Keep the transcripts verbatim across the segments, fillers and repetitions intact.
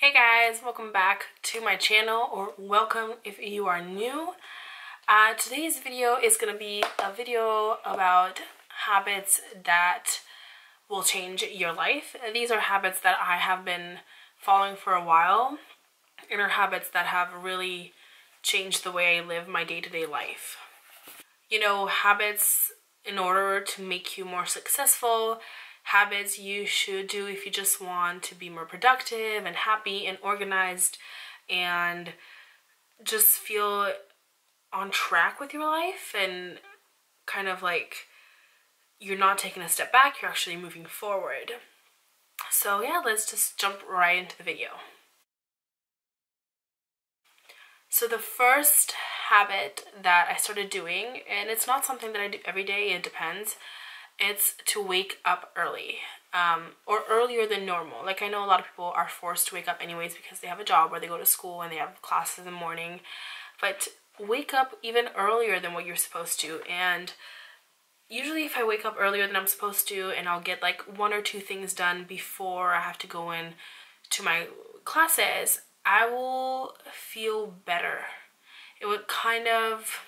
Hey guys, welcome back to my channel, or welcome if you are new. Uh, today's video is going to be a video about habits that will change your life. These are habits that I have been following for a while, and are habits that have really changed the way I live my day-to-day life. You know, habits in order to make you more successful, habits you should do if you just want to be more productive and happy and organized and just feel on track with your life and kind of like you're not taking a step back, you're actually moving forward. So yeah, let's just jump right into the video. So the first habit that I started doing, and it's not something that I do every day, it depends, it's to wake up early, um, or earlier than normal. Like, I know a lot of people are forced to wake up anyways because they have a job where they go to school and they have classes in the morning, but wake up even earlier than what you're supposed to. And usually if I wake up earlier than I'm supposed to, and I'll get like one or two things done before I have to go in to my classes, I will feel better. It would kind of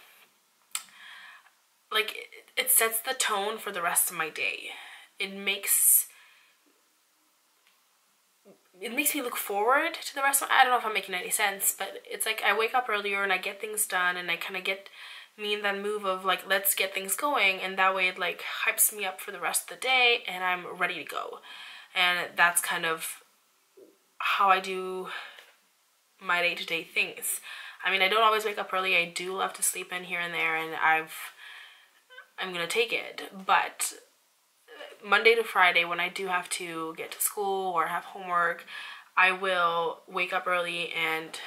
like, it, it sets the tone for the rest of my day. It makes it makes me look forward to the rest of my, I don't know if I'm making any sense, but it's like I wake up earlier and I get things done, and I kind of get me in that move of like, let's get things going, and that way it like hypes me up for the rest of the day and I'm ready to go. And that's kind of how I do my day-to-day things. I mean, I don't always wake up early. I do love to sleep in here and there, and I've I'm gonna take it, but Monday to Friday when I do have to get to school or have homework, I will wake up early and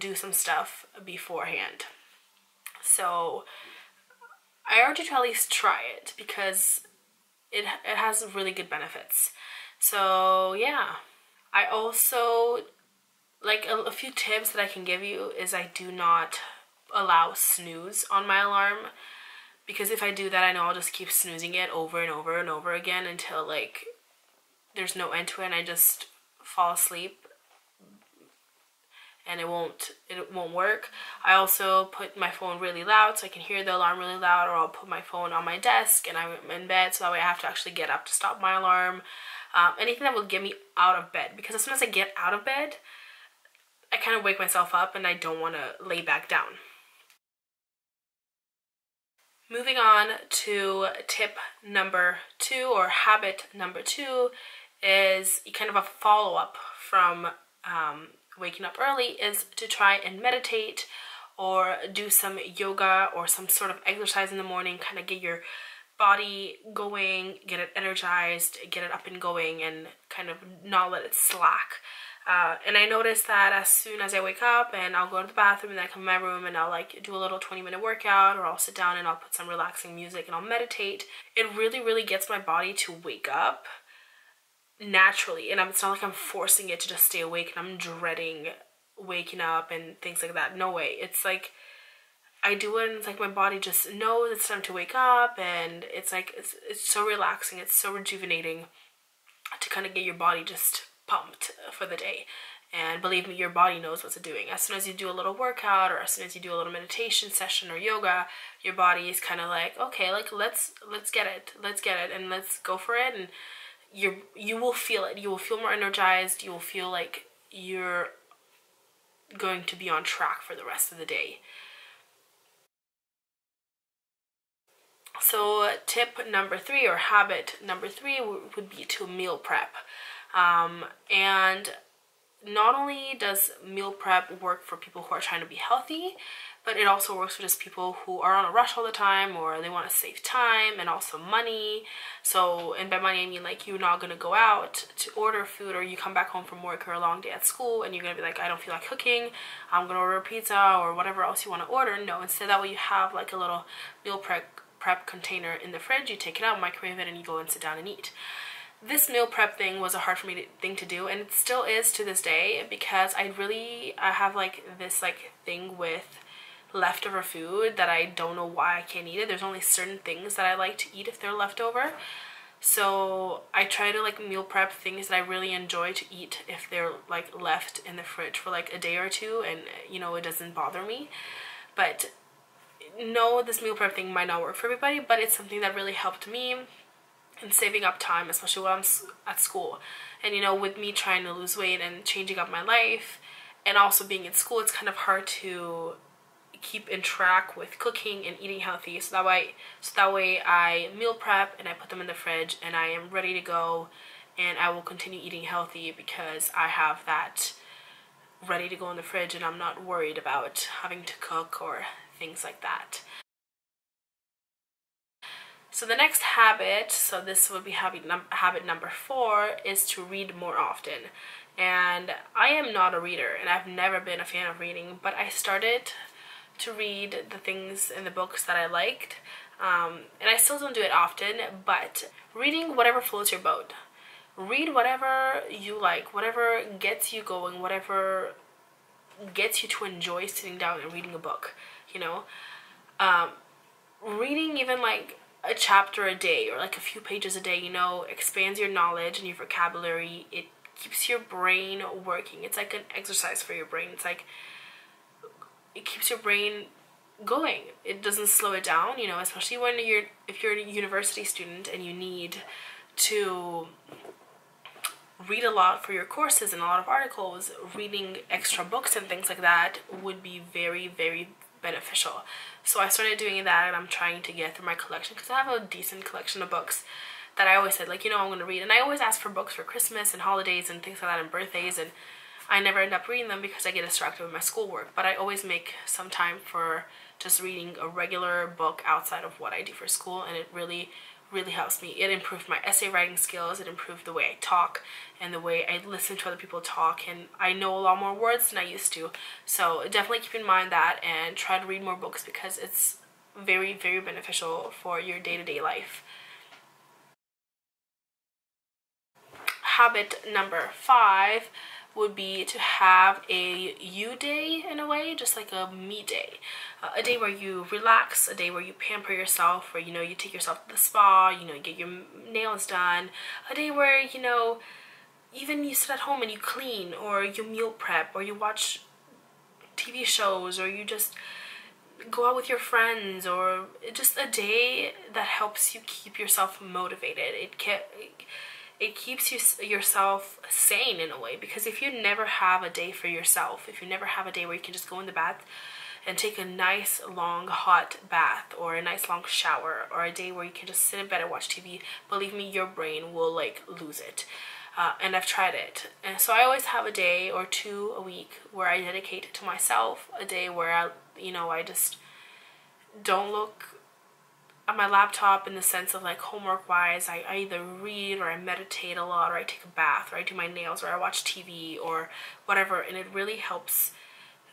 do some stuff beforehand. So I urge you to at least try it because it, it has really good benefits. So yeah, I also, like a, a few tips that I can give you is I do not allow snooze on my alarm. Because if I do that, I know I'll just keep snoozing it over and over and over again until like there's no end to it and I just fall asleep and it won't it won't work. I also put my phone really loud so I can hear the alarm really loud, or I'll put my phone on my desk and I'm in bed so that way I have to actually get up to stop my alarm. Um, anything that will get me out of bed, because as soon as I get out of bed, I kind of wake myself up and I don't want to lay back down. Moving on to tip number two, or habit number two, is kind of a follow-up from um, waking up early, is to try and meditate or do some yoga or some sort of exercise in the morning, kind of get your body going, get it energized, get it up and going, and kind of not let it slack. Uh, and I notice that as soon as I wake up, and I'll go to the bathroom and then I come to my room and I'll like do a little twenty minute workout, or I'll sit down and I'll put some relaxing music and I'll meditate. It really, really gets my body to wake up naturally. And I'm, it's not like I'm forcing it to just stay awake and I'm dreading waking up and things like that. No way. It's like I do it and it's like my body just knows it's time to wake up, and it's like it's, it's so relaxing. It's so rejuvenating to kind of get your body just pumped for the day. And believe me, your body knows what it's doing. As soon as you do a little workout, or as soon as you do a little meditation session or yoga, your body is kind of like, okay, like let's let's get it let's get it and let's go for it. And you you will feel it. You will feel more energized. You will feel like you're going to be on track for the rest of the day. So tip number three, or habit number three, would be to meal prep. Um, and not only does meal prep work for people who are trying to be healthy, but it also works for just people who are on a rush all the time, or they want to save time and also money. So, and by money I mean like you're not going to go out to order food, or you come back home from work or a long day at school and you're going to be like, I don't feel like cooking, I'm going to order a pizza or whatever else you want to order. No, instead that way you have like a little meal prep prep container in the fridge, you take it out, microwave it, and you go and sit down and eat. This meal prep thing was a hard for me to, thing to do, and it still is to this day, because I really I have like this like thing with leftover food that I don't know why I can't eat it. There's only certain things that I like to eat if they're leftover, So I try to like meal prep things that I really enjoy to eat if they're like left in the fridge for like a day or two, and you know, it doesn't bother me. But no, this meal prep thing might not work for everybody, but it's something that really helped me in saving up time, especially while I'm at school. And you know, with me trying to lose weight and changing up my life and also being in school, it's kind of hard to keep in track with cooking and eating healthy, so that way so that way I meal prep and I put them in the fridge and I am ready to go, and I will continue eating healthy because I have that ready to go in the fridge and I'm not worried about having to cook or things like that. So the next habit, so this would be habit, num habit number four, is to read more often. And I am not a reader and I've never been a fan of reading, but I started to read the things in the books that I liked, um, and I still don't do it often, but reading whatever floats your boat. Read whatever you like, whatever gets you going, whatever gets you to enjoy sitting down and reading a book, you know. Um, reading even like a chapter a day or like a few pages a day, you know, expands your knowledge and your vocabulary. It keeps your brain working. It's like an exercise for your brain. It's like it keeps your brain going. It doesn't slow it down, you know, especially when you're if you're a university student and you need to read a lot for your courses and a lot of articles. Reading extra books and things like that would be very, very beneficial. So I started doing that, and I'm trying to get through my collection because I have a decent collection of books that I always said, like, you know, I'm going to read. And I always ask for books for Christmas and holidays and things like that and birthdays, and I never end up reading them because I get distracted with my schoolwork. But I always make some time for just reading a regular book outside of what I do for school, and it really, really helps me. It improved my essay writing skills, it improved the way I talk and the way I listen to other people talk, and I know a lot more words than I used to. So definitely keep in mind that and try to read more books because it's very, very beneficial for your day-to-day life. Habit number five would be to have a you day, in a way, just like a me day. Uh, a day where you relax, a day where you pamper yourself, where, you know, you take yourself to the spa, you know, you get your nails done, a day where, you know, even you sit at home and you clean, or you meal prep, or you watch T V shows, or you just go out with your friends, or just a day that helps you keep yourself motivated. It can It keeps you, yourself sane in a way, because if you never have a day for yourself, if you never have a day where you can just go in the bath and take a nice long hot bath or a nice long shower, or a day where you can just sit in bed and watch T V, believe me, your brain will like lose it. Uh, and I've tried it. And so I always have a day or two a week where I dedicate it to myself, a day where I, you know, I just don't look on my laptop in the sense of like homework wise. I, I either read or I meditate a lot, or I take a bath, or I do my nails, or I watch T V or whatever, and it really helps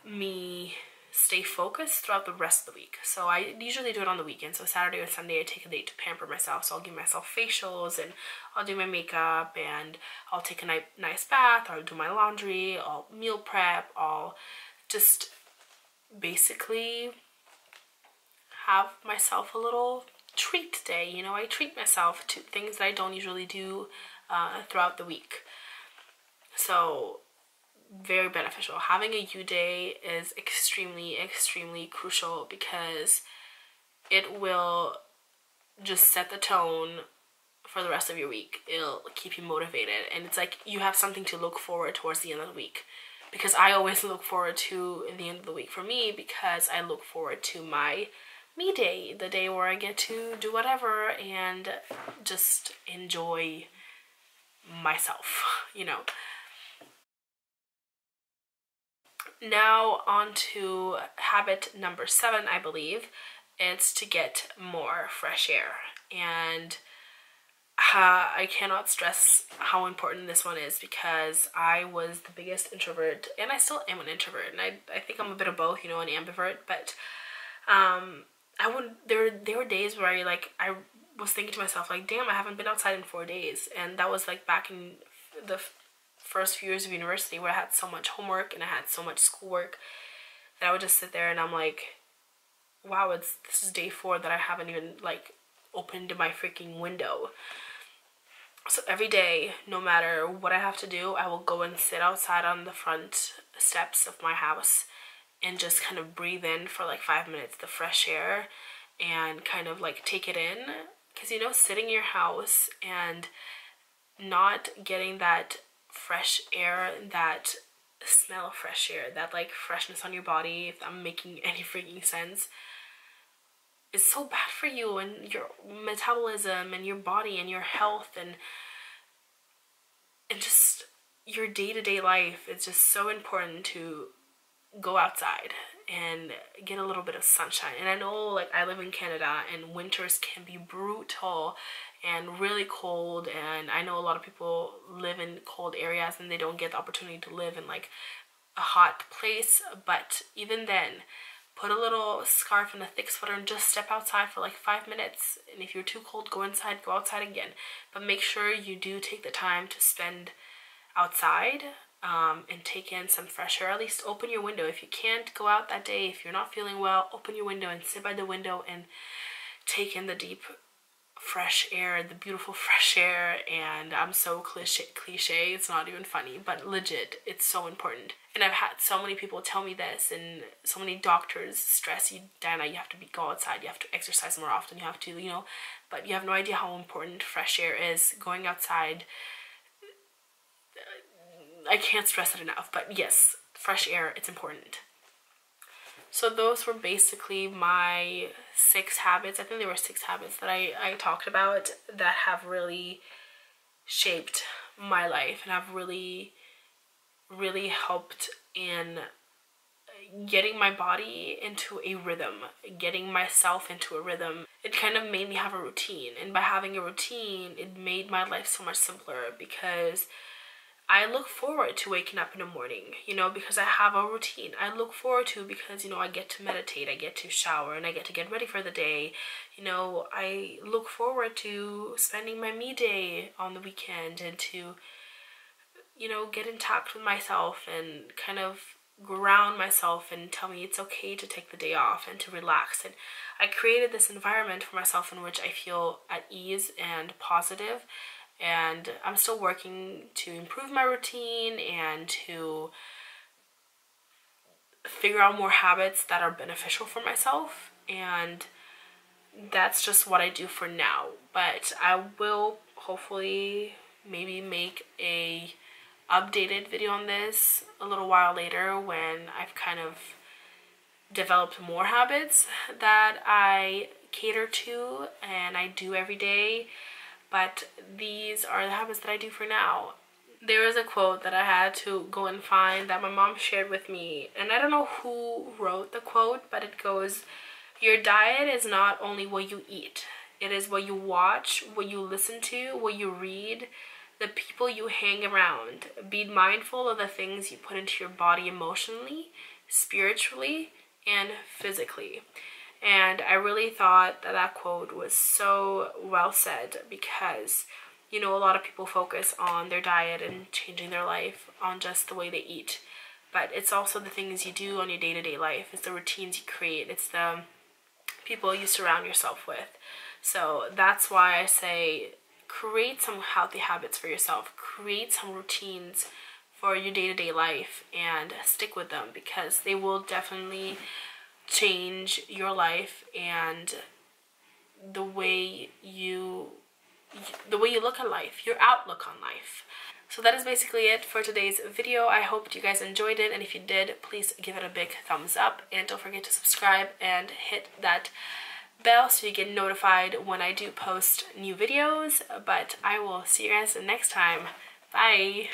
me stay focused throughout the rest of the week. So I usually do it on the weekend, so Saturday or Sunday I take a day to pamper myself. So I'll give myself facials, and I'll do my makeup, and I'll take a nice bath, or I'll do my laundry, I'll meal prep, I'll just basically have myself a little treat day. You know, I treat myself to things that I don't usually do uh, throughout the week. So very beneficial. Having a you day is extremely, extremely crucial because it will just set the tone for the rest of your week. It'll keep you motivated, and it's like you have something to look forward towards the end of the week. Because I always look forward to the end of the week for me, because I look forward to my me day, the day where I get to do whatever and just enjoy myself, you know. Now on to habit number seven, I believe. It's to get more fresh air. And uh, I cannot stress how important this one is, because I was the biggest introvert, and I still am an introvert, and I, I think I'm a bit of both, you know, an ambivert, but um, I would, there, there were days where I, like, I was thinking to myself, like, damn, I haven't been outside in four days. And that was, like, back in the f first few years of university, where I had so much homework and I had so much schoolwork that I would just sit there and I'm like, wow, it's, this is day four that I haven't even, like, opened my freaking window. So every day, no matter what I have to do, I will go and sit outside on the front steps of my house and just kind of breathe in for like five minutes the fresh air and kind of like take it in. Because, you know, sitting in your house and not getting that fresh air, that smell of fresh air, that like freshness on your body, if I'm making any freaking sense, is so bad for you and your metabolism and your body and your health and and just your day-to-day life. It's just so important to go outside and get a little bit of sunshine. And I know, like, I live in Canada and winters can be brutal and really cold, and I know a lot of people live in cold areas and they don't get the opportunity to live in like a hot place. But even then, put a little scarf and a thick sweater and just step outside for like five minutes, and if you're too cold, go inside, go outside again. But make sure you do take the time to spend outside Um, and take in some fresh air. At least open your window. If you can't go out that day, if you're not feeling well, open your window and sit by the window and take in the deep fresh air, the beautiful fresh air. And I'm so cliche, cliche, it's not even funny, but legit, it's so important. And I've had so many people tell me this, and so many doctors stress you, Diana, you have to be, go outside, you have to exercise more often, you have to, you know, but you have no idea how important fresh air is. Going outside, I can't stress it enough, but yes, fresh air, it's important. So those were basically my six habits. I think there were six habits that I, I talked about that have really shaped my life and have really, really helped in getting my body into a rhythm, getting myself into a rhythm. It kind of made me have a routine, and by having a routine, it made my life so much simpler, because I look forward to waking up in the morning, you know, because I have a routine. I look forward to, because, you know, I get to meditate, I get to shower, and I get to get ready for the day. You know, I look forward to spending my me day on the weekend and to, you know, get in touch with myself and kind of ground myself and tell me it's okay to take the day off and to relax. And I created this environment for myself in which I feel at ease and positive. And I'm still working to improve my routine and to figure out more habits that are beneficial for myself. And that's just what I do for now. But I will hopefully maybe make a updated video on this a little while later, when I've kind of developed more habits that I cater to and I do every day. But these are the habits that I do for now. There is a quote that I had to go and find that my mom shared with me, and I don't know who wrote the quote, but it goes, "Your diet is not only what you eat. It is what you watch, what you listen to, what you read, the people you hang around. Be mindful of the things you put into your body emotionally, spiritually, and physically." And I really thought that that quote was so well said, because, you know, a lot of people focus on their diet and changing their life on just the way they eat. But it's also the things you do on your day-to-day life. It's the routines you create. It's the people you surround yourself with. So that's why I say create some healthy habits for yourself. Create some routines for your day-to-day life and stick with them, because they will definitely change your life and the way you the way you look at life, your outlook on life. So that is basically it for today's video. I hope you guys enjoyed it, and if you did, please give it a big thumbs up, and don't forget to subscribe and hit that bell so you get notified when I do post new videos. But I will see you guys next time. Bye.